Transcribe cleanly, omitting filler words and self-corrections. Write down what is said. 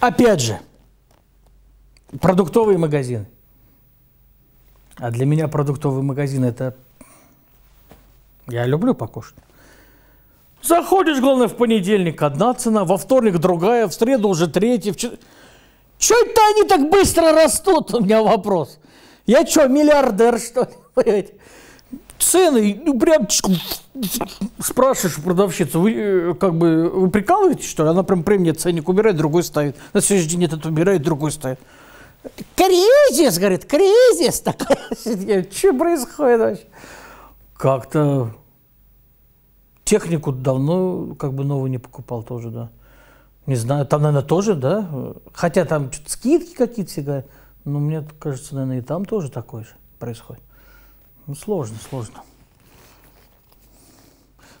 Опять же, продуктовые магазины. А для меня продуктовый магазин – это… Я люблю покушать. Заходишь, главное, в понедельник одна цена, во вторник другая, в среду уже третья. Чё это они так быстро растут? У меня вопрос. Я чё, миллиардер, что ли? Понимаете? Цены, ну прям спрашиваешь продавщицу, вы как бы вы прикалываетесь, что ли? Она прям при мне ценник убирает, другой ставит. На следующий день этот убирает, другой ставит. Кризис, говорит, кризис такой. Что происходит вообще? Как-то технику давно как бы новую не покупал тоже, да. Не знаю, там, наверное, тоже, да. Хотя там что-то скидки какие-то всегда. Но мне кажется, наверное, и там тоже такое же происходит. Ну, сложно, сложно.